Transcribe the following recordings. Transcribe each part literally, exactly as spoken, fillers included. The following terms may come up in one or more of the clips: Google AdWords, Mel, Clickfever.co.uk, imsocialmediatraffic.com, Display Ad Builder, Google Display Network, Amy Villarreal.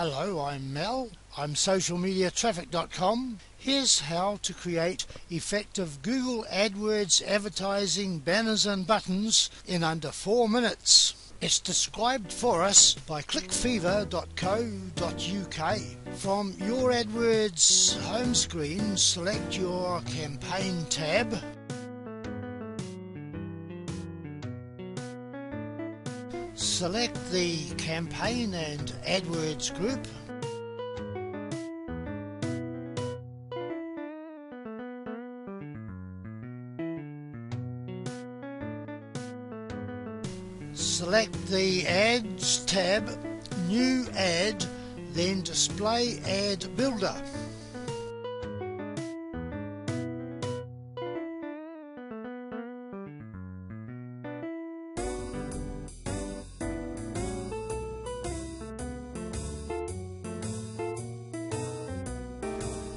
Hello, I'm Mel. I'm social media traffic dot com. Here's how to create effective Google AdWords advertising banners and buttons in under four minutes. It's described for us by click fever dot co dot U K. From your AdWords home screen, select your campaign tab. Select the campaign and AdWords group. Select the Ads tab, New Ad, then Display Ad Builder.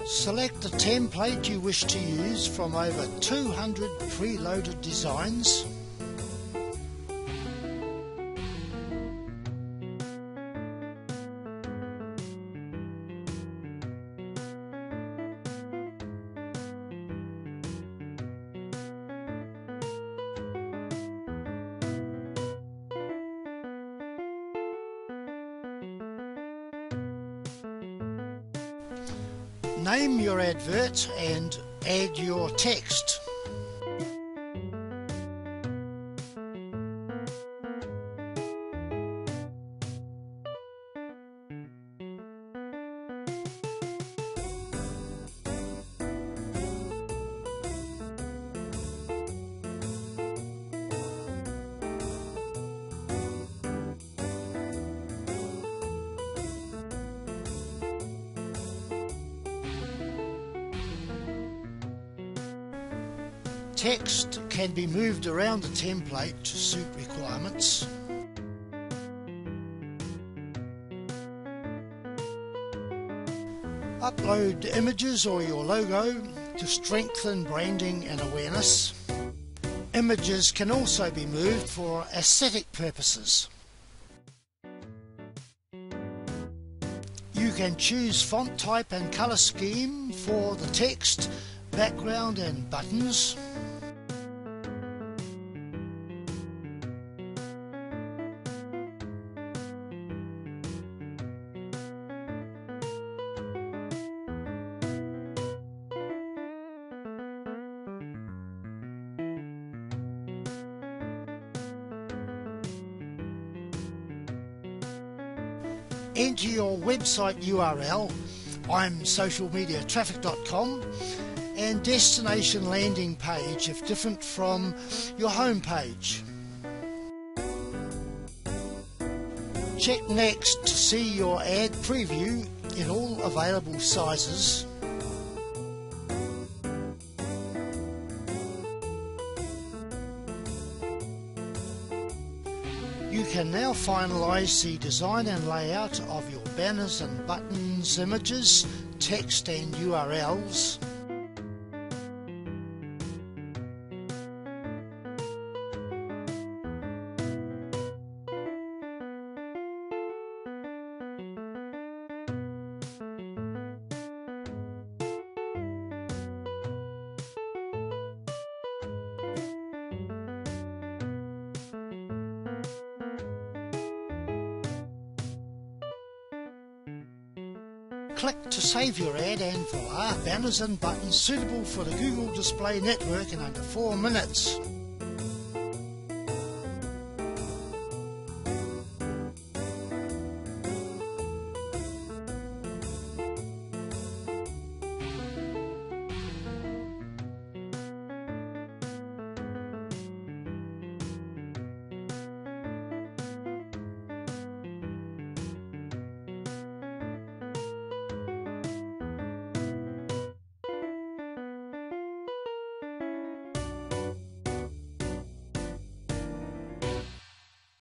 Select the template you wish to use from over two hundred preloaded designs. Name your advert and add your text. Text can be moved around the template to suit requirements. Upload images or your logo to strengthen branding and awareness. Images can also be moved for aesthetic purposes. You can choose font type and colour scheme for the text, background and buttons. Enter your website U R L, I'm social media traffic dot com, and destination landing page if different from your home page. Check next to see your ad preview in all available sizes. You can now finalize the design and layout of your banners and buttons, images, text and U R Ls. Click to save your ad and voila, banners and buttons suitable for the Google Display Network in under four minutes.